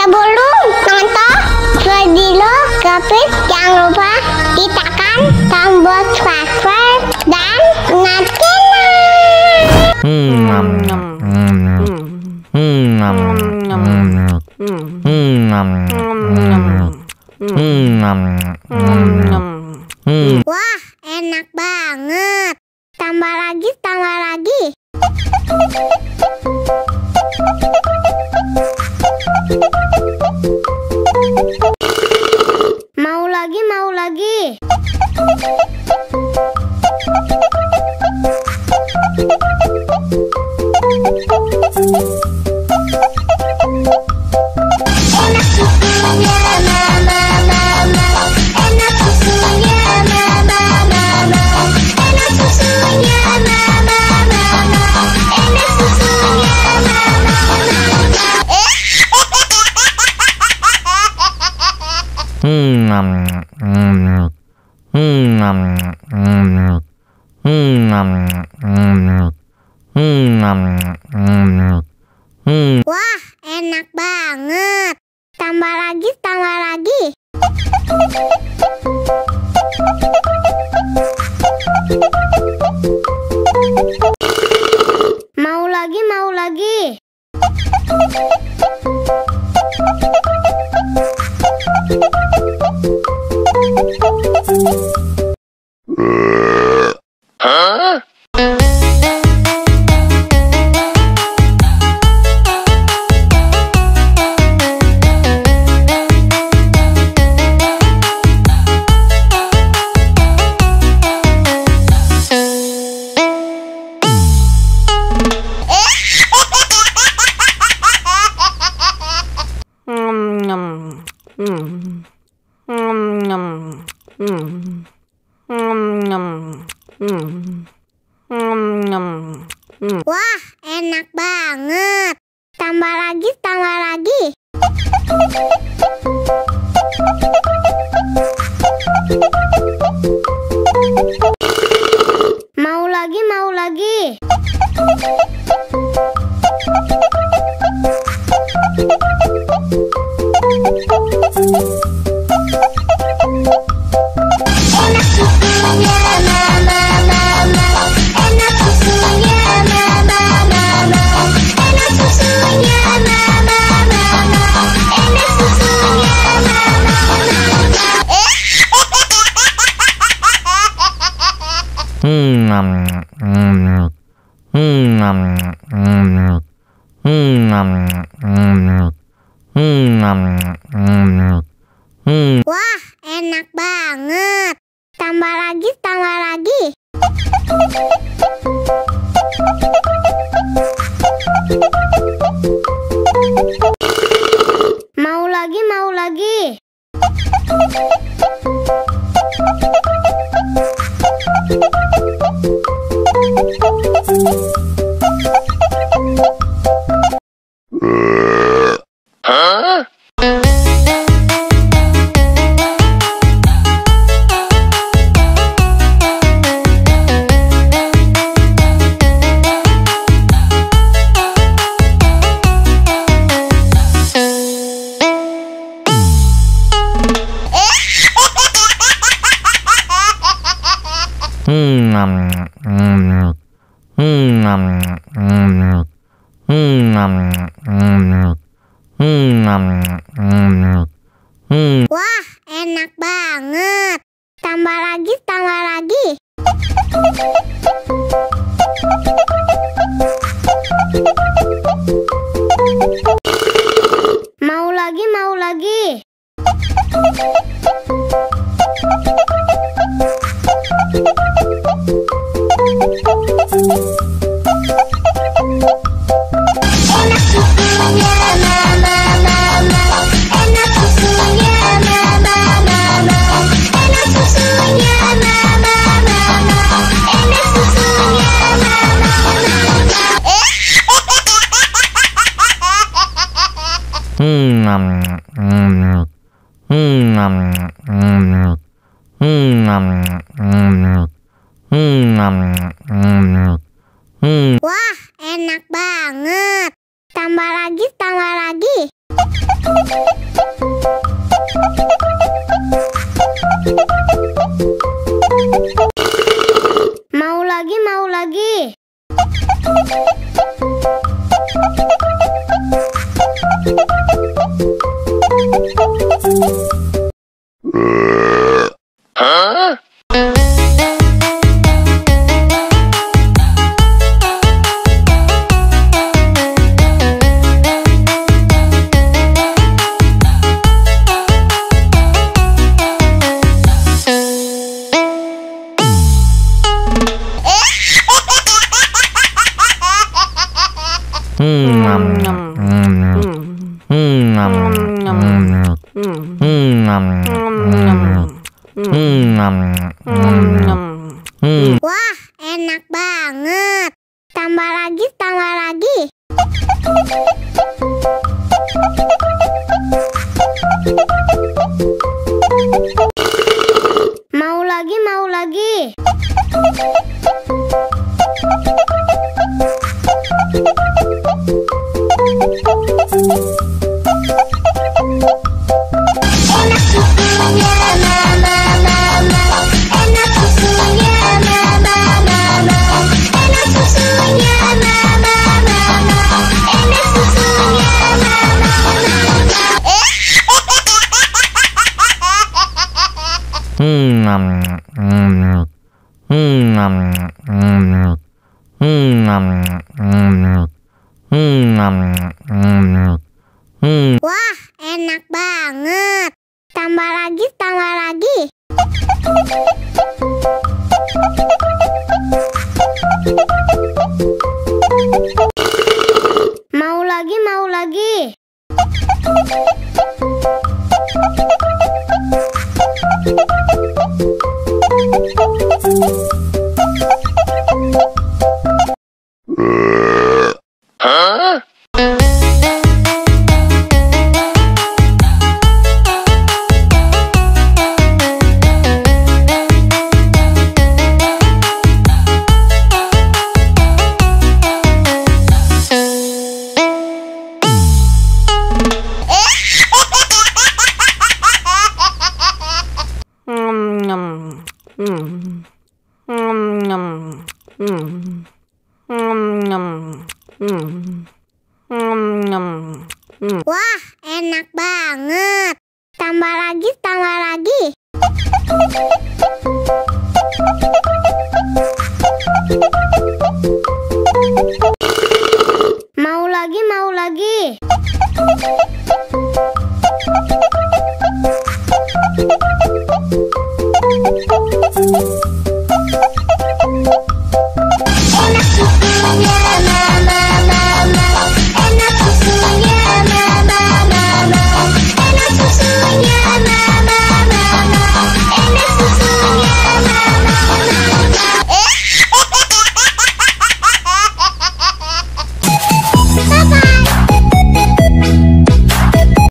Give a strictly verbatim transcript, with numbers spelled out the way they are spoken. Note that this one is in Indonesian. Sebelum nonton video kami, jangan lupa ditekan tombol subscribe dan nyalakan loncengnya. Hmm, hmm, hmm, hmm, wah, enak banget. Tambah lagi, tambah lagi. Mau lagi, mau lagi. Enak susunya mama, mama. Enak susunya mama, mama. Enak susunya mama, mama. Enak susunya mama, mama. Hmm, hmm, hmm, wah, enak banget. Tambah lagi, tambah lagi. Mau lagi, mau lagi. Huh? Wah, enak banget. Tambah lagi, tambah lagi. Mau lagi, mau lagi. Enak susunya mama, mama. Enak susunya mama, mama. Enak susunya mama, mama. Enak susunya mama, mama. Hmm, hmm, hmm, hmm, hmm, hmm. Wah, enak banget. Tambah lagi, tambah lagi. Mau lagi, mau lagi. Huh? Wah, enak banget. Tambah lagi, tambah lagi. Mau lagi, mau lagi. Enak susunya mama, mama. Enak susunya mama, mama. Enak susunya mama, mama. Enak susunya mama, mama. Hmm, hmm, hmm, hmm, hmm. Wah, enak banget. Tambah lagi, tambah lagi. Mau lagi, mau lagi. Wah, enak banget. Tambah lagi, tambah lagi. Mau lagi, mau lagi. Wah, enak banget. Tambah lagi, tambah lagi. Mau lagi, mau lagi. Wah, enak banget. Tambah lagi, tambah lagi. Mau lagi, mau lagi.